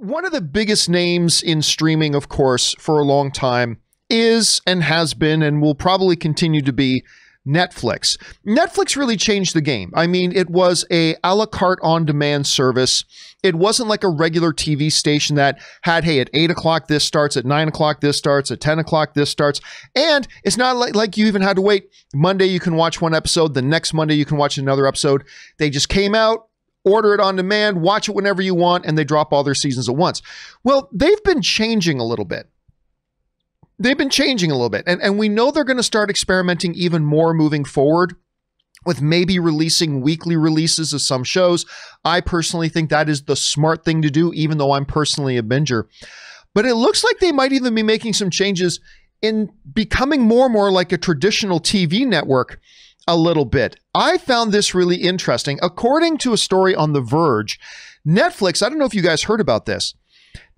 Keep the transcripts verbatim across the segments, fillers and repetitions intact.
one of the biggest names in streaming, of course, for a long time is and has been and will probably continue to be Netflix. Netflix really changed the game. I mean, it was a a la carte on-demand service. It wasn't like a regular T V station that had, hey, at eight o'clock this starts, at nine o'clock this starts, at ten o'clock this starts. And it's not like, like you even had to wait. Monday you can watch one episode, the next Monday you can watch another episode. They just came out, order it on demand, watch it whenever you want, and they drop all their seasons at once. Well, they've been changing a little bit. They've been changing a little bit, and, and we know they're going to start experimenting even more moving forward with maybe releasing weekly releases of some shows. I personally think that is the smart thing to do, even though I'm personally a binger. But it looks like they might even be making some changes in becoming more and more like a traditional T V network a little bit. I found this really interesting. According to a story on The Verge, Netflix, I don't know if you guys heard about this,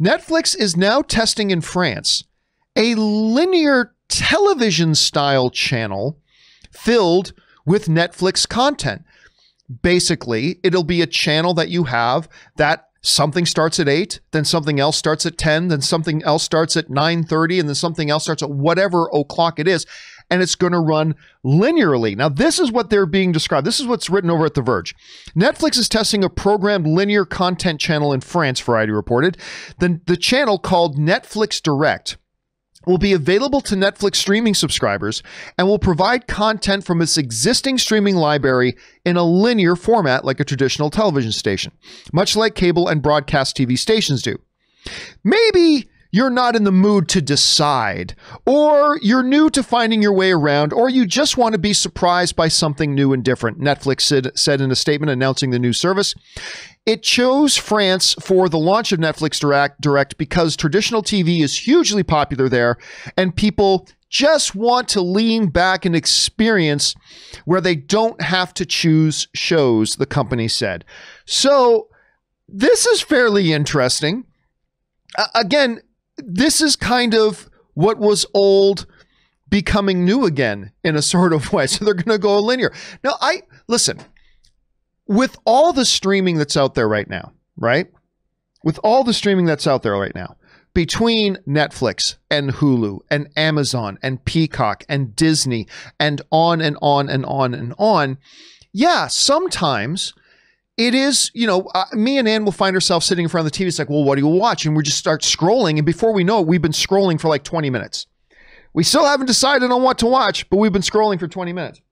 Netflix is now testing in France a linear television style channel filled with Netflix content. Basically, it'll be a channel that you have that something starts at eight, then something else starts at ten, then something else starts at nine thirty, and then something else starts at whatever o'clock it is, and it's going to run linearly. Now, this is what they're being described. This is what's written over at The Verge. Netflix is testing a programmed linear content channel in France, Variety reported. The, the channel, called Netflix Direct, will be available to Netflix streaming subscribers and will provide content from its existing streaming library in a linear format like a traditional television station, much like cable and broadcast T V stations do. Maybe you're not in the mood to decide, or you're new to finding your way around, or you just want to be surprised by something new and different, Netflix said in a statement announcing the new service. It chose France for the launch of Netflix Direct, Direct because traditional T V is hugely popular there, and people just want to lean back and experience where they don't have to choose shows, the company said. So this is fairly interesting. Uh, again, this is kind of what was old becoming new again in a sort of way. So they're going to go linear. Now, I listen. With all the streaming that's out there right now, right? With all the streaming that's out there right now, between Netflix and Hulu and Amazon and Peacock and Disney and on and on and on and on, yeah, sometimes it is, you know, uh, me and Ann will find ourselves sitting in front of the T V. It's like, well, what do you watch? And we just start scrolling. And before we know it, we've been scrolling for like twenty minutes. We still haven't decided on what to watch, but we've been scrolling for twenty minutes.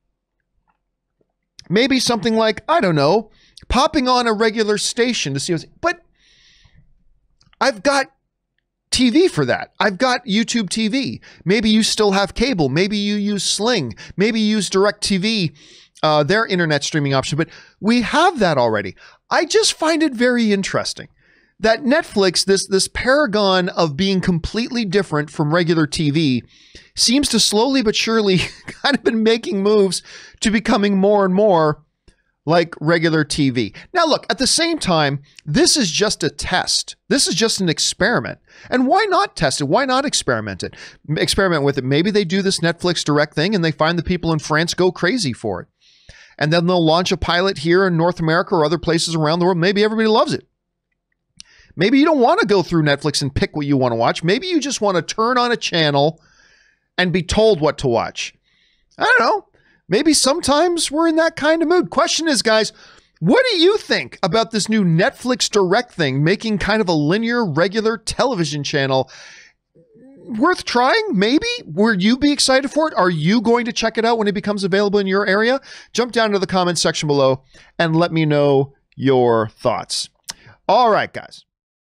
Maybe something like, I don't know, popping on a regular station to see what's, but I've got T V for that. I've got YouTube T V. Maybe you still have cable. Maybe you use Sling. Maybe you use DirecTV, uh, their internet streaming option. But we have that already. I just find it very interesting that Netflix, this, this paragon of being completely different from regular T V, seems to slowly but surely kind of been making moves to becoming more and more like regular T V. Now, look, at the same time, this is just a test. This is just an experiment. And why not test it? Why not experiment it? Experiment with it. Maybe they do this Netflix Direct thing and they find the people in France go crazy for it. And then they'll launch a pilot here in North America or other places around the world. Maybe everybody loves it. Maybe you don't want to go through Netflix and pick what you want to watch. Maybe you just want to turn on a channel and be told what to watch. I don't know. Maybe sometimes we're in that kind of mood. Question is, guys, what do you think about this new Netflix Direct thing, making kind of a linear, regular television channel? Worth trying, maybe? Will you be excited for it? Are you going to check it out when it becomes available in your area? Jump down to the comments section below and let me know your thoughts. All right, guys.